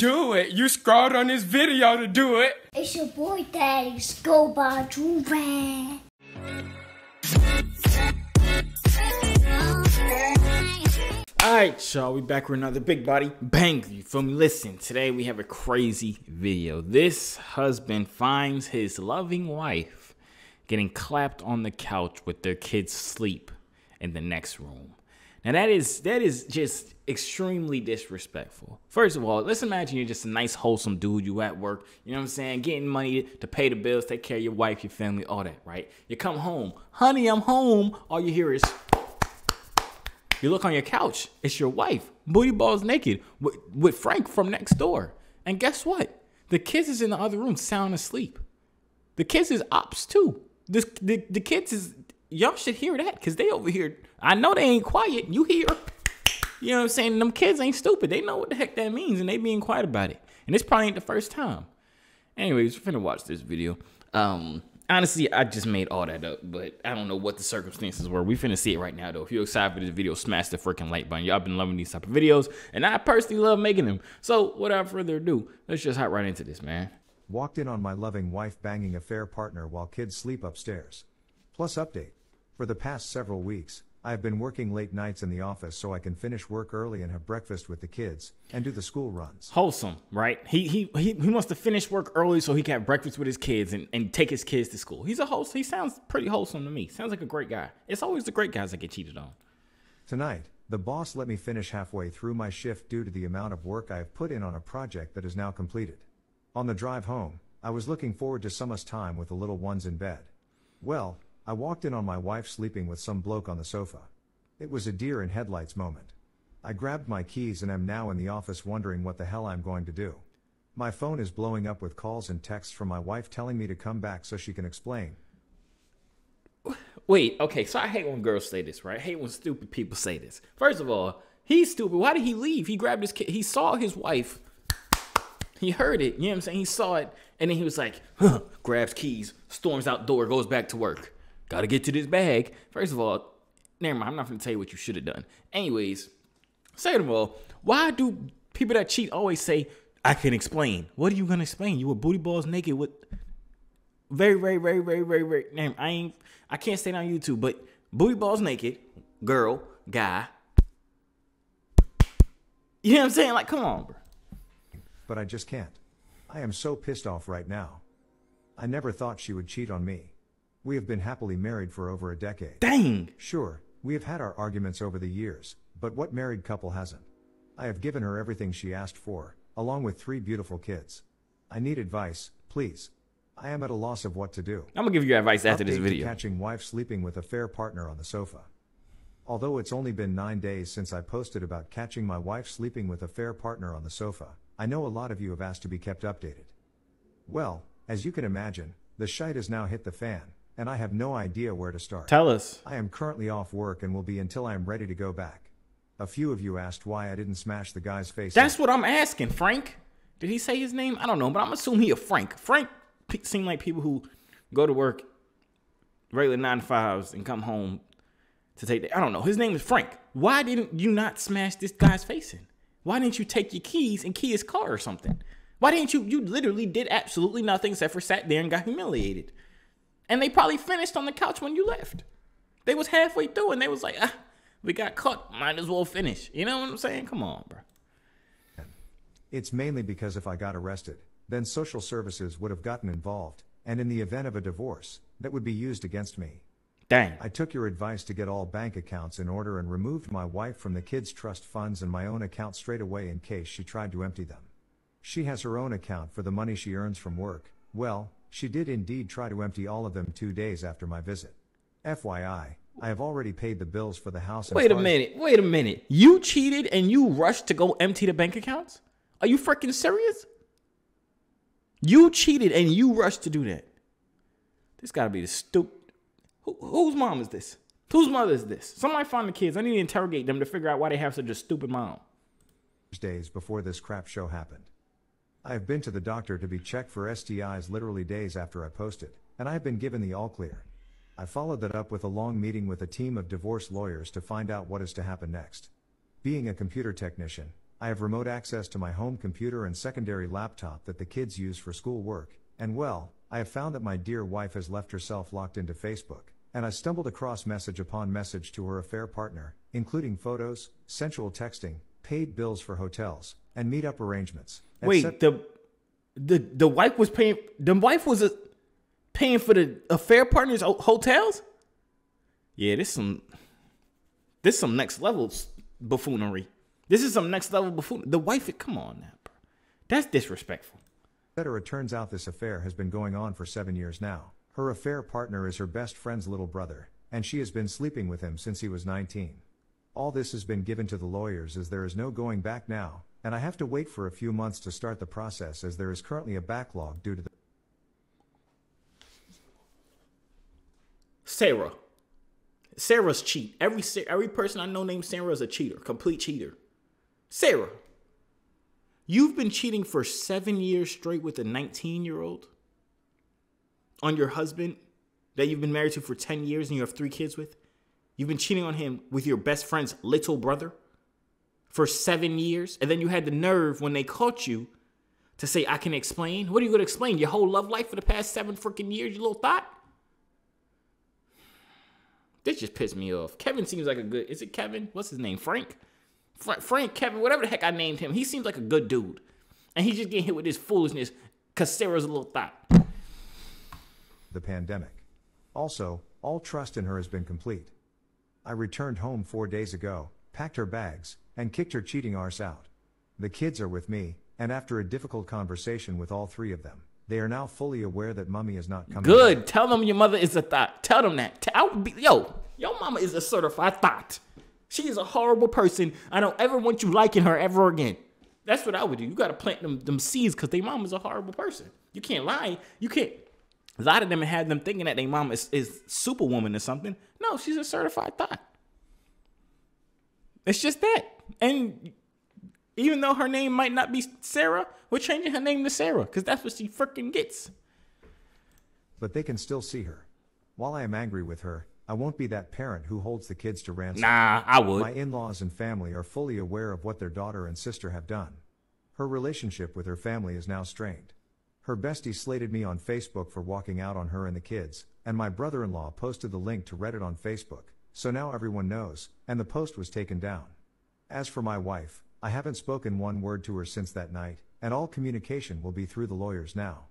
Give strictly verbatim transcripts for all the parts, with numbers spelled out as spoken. Do it. You scrolled on this video to do it. It's your boy, Daddy Scobar Drew Rand. Alright, y'all, we back with another Big Body Bang. You feel me? Listen, today we have a crazy video. This husband finds his loving wife getting clapped on the couch with their kids asleep in the next room. Now that is that is just extremely disrespectful. First of all, let's imagine you're just a nice, wholesome dude. You at work, you know what I'm saying, getting money to pay the bills, take care of your wife, your family, all that, right? You come home, honey, I'm home. All you hear is, you look on your couch, it's your wife, booty balls naked, with, with Frank from next door. And guess what? The kids is in the other room, sound asleep. The kids is ops too. This, the, the kids is... Y'all should hear that, because they over here, I know they ain't quiet. You hear, you know what I'm saying? Them kids ain't stupid. They know what the heck that means, and they being quiet about it. And this probably ain't the first time. Anyways, we're finna watch this video. Um, honestly, I just made all that up, but I don't know what the circumstances were. We finna see it right now, though. If you're excited for this video, smash the freaking like button. Y'all been loving these type of videos, and I personally love making them. So without further ado, let's just hop right into this, man. Walked in on my loving wife banging affair partner while kids sleep upstairs. Plus update. For the past several weeks, I have been working late nights in the office so I can finish work early and have breakfast with the kids and do the school runs. Wholesome, right? He he he, he wants to finish work early so he can have breakfast with his kids and, and take his kids to school. He's a wholesome. He sounds pretty wholesome to me. Sounds like a great guy. It's always the great guys that get cheated on. Tonight, the boss let me finish halfway through my shift due to the amount of work I have put in on a project that is now completed. On the drive home, I was looking forward to some us time with the little ones in bed. Well, I walked in on my wife sleeping with some bloke on the sofa. It was a deer in headlights moment. I grabbed my keys and am now in the office wondering what the hell I'm going to do. My phone is blowing up with calls and texts from my wife telling me to come back so she can explain. Wait, okay, so I hate when girls say this, right? I hate when stupid people say this. First of all, he's stupid. Why did he leave? He grabbed his kid. He saw his wife. He heard it. You know what I'm saying? He saw it. And then he was like, huh, grabs keys, storms outdoor, goes back to work. Gotta get to this bag. First of all, never mind, I'm not gonna tell you what you should have done. Anyways, second of all, why do people that cheat always say, I can explain? What are you gonna explain? You were booty balls naked with very, very, very, very, very, very name. I ain't I can't say it on YouTube, but booty balls naked, girl, guy. You know what I'm saying? Like, come on, bro. But I just can't. I am so pissed off right now. I never thought she would cheat on me. We have been happily married for over a decade. Dang! Sure, we have had our arguments over the years, but what married couple hasn't? I have given her everything she asked for, along with three beautiful kids. I need advice, please. I am at a loss of what to do. I'm gonna give you advice after this video. Catching wife sleeping with a fair partner on the sofa. Although it's only been nine days since I posted about catching my wife sleeping with a fair partner on the sofa, I know a lot of you have asked to be kept updated. Well, as you can imagine, the shite has now hit the fan. And I have no idea where to start. Tell us. I am currently off work and will be until I am ready to go back. A few of you asked why I didn't smash the guy's face. That's what I'm asking, Frank. Did he say his name? I don't know, but I'm assuming he a Frank. Frank seem like people who go to work regular nine to fives and come home to take the, I don't know. His name is Frank. Why didn't you not smash this guy's face in? Why didn't you take your keys and key his car or something? Why didn't you? You literally did absolutely nothing except for sat there and got humiliated. And they probably finished on the couch when you left. They was halfway through and they was like, ah, we got caught, might as well finish. You know what I'm saying? Come on, bro. It's mainly because if I got arrested, then social services would have gotten involved. And in the event of a divorce, that would be used against me. Dang. I took your advice to get all bank accounts in order and removed my wife from the kids' trust funds and my own account straight away in case she tried to empty them. She has her own account for the money she earns from work. Well, she did indeed try to empty all of them two days after my visit. F Y I, I have already paid the bills for the house. Wait a minute, wait a minute. You cheated and you rushed to go empty the bank accounts? Are you freaking serious? You cheated and you rushed to do that. This gotta be the stupid. Who, whose mom is this? Whose mother is this? Somebody find the kids. I need to interrogate them to figure out why they have such a stupid mom. Days before this crap show happened. I have been to the doctor to be checked for S T Is literally days after I posted, and I have been given the all clear. I followed that up with a long meeting with a team of divorce lawyers to find out what is to happen next. Being a computer technician, I have remote access to my home computer and secondary laptop that the kids use for school work, and well, I have found that my dear wife has left herself locked into Facebook, and I stumbled across message upon message to her affair partner, including photos, sensual texting, paid bills for hotels, and meet-up arrangements. Wait, the the the wife was paying the wife was a, paying for the affair partner's hotels? Yeah, this some this some next level buffoonery. This is some next level buffoonery. The wife, come on now, bro. That's disrespectful. Better, it turns out this affair has been going on for seven years now. Her affair partner is her best friend's little brother, and she has been sleeping with him since he was nineteen. All this has been given to the lawyers as there is no going back now, and I have to wait for a few months to start the process as there is currently a backlog due to the... Sarah. Sarah's cheat. Every every person I know named Sarah is a cheater, complete cheater. Sarah, you've been cheating for seven years straight with a nineteen-year-old on your husband that you've been married to for ten years and you have three kids with. You've been cheating on him with your best friend's little brother for seven years. And then you had the nerve when they caught you to say, I can explain. What are you going to explain? Your whole love life for the past seven freaking years, you little thot? This just pissed me off. Kevin seems like a good... Is it Kevin? What's his name? Frank? Fra Frank, Kevin, whatever the heck I named him. He seems like a good dude. And he's just getting hit with this foolishness because Sarah's a little thot. The pandemic. Also, all trust in her has been complete. I returned home four days ago, packed her bags, and kicked her cheating arse out. The kids are with me, and after a difficult conversation with all three of them, they are now fully aware that mommy is not coming. Good. Back. Tell them your mother is a thot. Tell them that. Tell, be, yo, your mama is a certified thot. She is a horrible person. I don't ever want you liking her ever again. That's what I would do. You got to plant them, them seeds because their mama's a horrible person. You can't lie. You can't lie to them and have them thinking that their mama is, is superwoman or something. No, she's a certified thot. It's just that. And even though her name might not be Sarah, we're changing her name to Sarah because that's what she freaking gets. But they can still see her. While I am angry with her, I won't be that parent who holds the kids to ransom. Nah, I would. My in-laws and family are fully aware of what their daughter and sister have done. Her relationship with her family is now strained. Her bestie slated me on Facebook for walking out on her and the kids, and my brother-in-law posted the link to Reddit on Facebook, so now everyone knows, and the post was taken down. As for my wife, I haven't spoken one word to her since that night, and all communication will be through the lawyers now.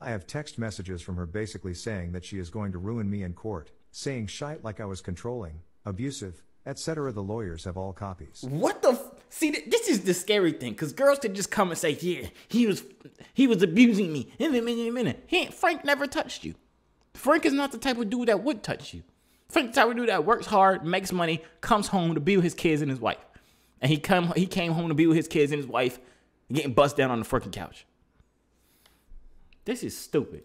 I have text messages from her basically saying that she is going to ruin me in court, saying shite like I was controlling, abusive, et cetera. The lawyers have all copies. What the f See, th this is the scary thing, because girls can just come and say, yeah, he was he was abusing me. In a minute, in a minute. He ain't, Frank never touched you. Frank is not the type of dude that would touch you. Frank the type of dude that works hard, makes money, comes home to be with his kids and his wife. And he come he came home to be with his kids and his wife, getting bust down on the freaking couch. This is stupid.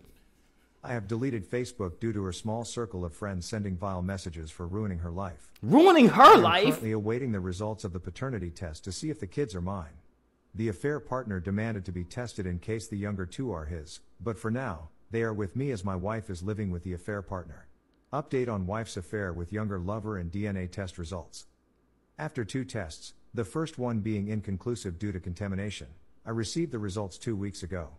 I have deleted Facebook due to her small circle of friends sending vile messages for ruining her life. Ruining her I'm life? I'm currently awaiting the results of the paternity test to see if the kids are mine. The affair partner demanded to be tested in case the younger two are his, but for now, they are with me as my wife is living with the affair partner. Update on wife's affair with younger lover and D N A test results. After two tests, the first one being inconclusive due to contamination, I received the results two weeks ago.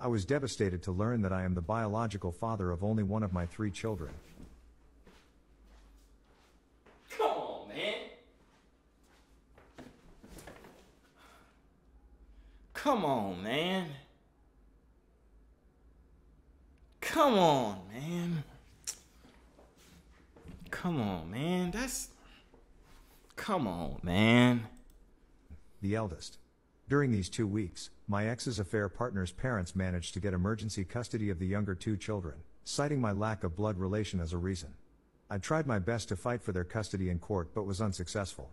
I was devastated to learn that I am the biological father of only one of my three children. Come on, man. Come on, man. Come on, man. Come on, man. That's... Come on, man. The eldest. During these two weeks, my ex's affair partner's parents managed to get emergency custody of the younger two children, citing my lack of blood relation as a reason. I tried my best to fight for their custody in court but was unsuccessful.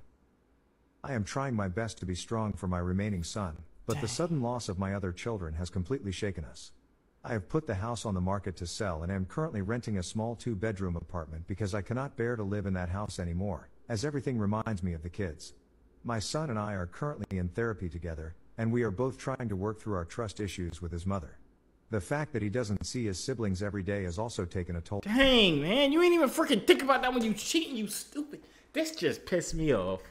I am trying my best to be strong for my remaining son, but Dang. The sudden loss of my other children has completely shaken us. I have put the house on the market to sell and am currently renting a small two-bedroom apartment because I cannot bear to live in that house anymore, as everything reminds me of the kids. My son and I are currently in therapy together, and we are both trying to work through our trust issues with his mother. The fact that he doesn't see his siblings every day has also taken a toll. Dang, man, you ain't even freaking think about that when you cheating, you stupid. This just pissed me off.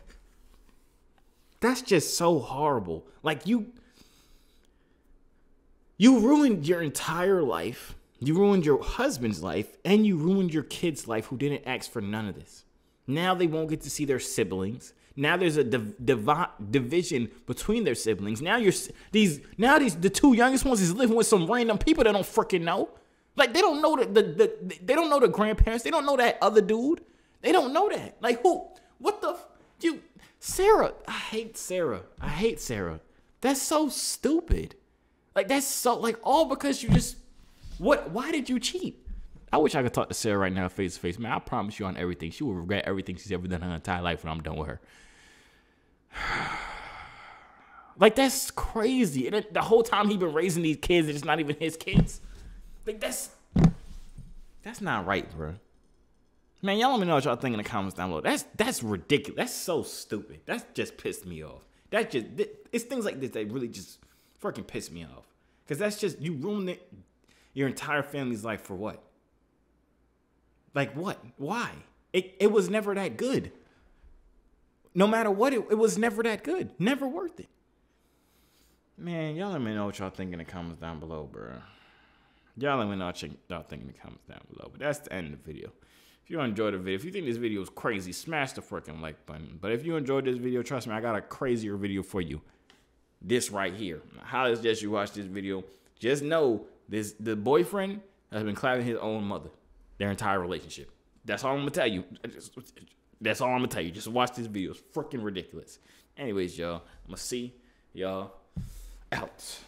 That's just so horrible. Like, you, you ruined your entire life. You ruined your husband's life, and you ruined your kid's life, who didn't ask for none of this. Now they won't get to see their siblings. Now there's a div div division between their siblings. Now you're these. Now these the two youngest ones is living with some random people that don't freaking know. Like, they don't know the, the the they don't know the grandparents. They don't know that other dude. They don't know that. Like, who? What the? You, Sarah. I hate Sarah. I hate Sarah. That's so stupid. Like, that's so, like, all because you just. What? Why did you cheat? I wish I could talk to Sarah right now face to face. Man, I promise you on everything. She will regret everything she's ever done her entire life when I'm done with her. Like, that's crazy. And the whole time he's been raising these kids, and it's not even his kids. Like, that's, that's not right, bro. Man, y'all let me know what y'all think in the comments down below. That's, that's ridiculous. That's so stupid. That's just pissed me off. That just, it's things like this that really just freaking piss me off. Because that's just, you ruined it. Your entire family's life for what? Like, what? Why? It, it was never that good. No matter what, it, it was never that good. Never worth it. Man, y'all let me know what y'all think in the comments down below, bro. Y'all let me know what y'all think in the comments down below. But that's the end of the video. If you enjoyed the video, if you think this video is crazy, smash the freaking like button. But if you enjoyed this video, trust me, I got a crazier video for you. This right here. I highly suggest you watch this video. Just know this, the boyfriend has been clapping his own mother their entire relationship. That's all I'm gonna tell you. Just, that's all I'm gonna tell you. Just watch this video. It's freaking ridiculous. Anyways, y'all, I'm gonna see y'all out.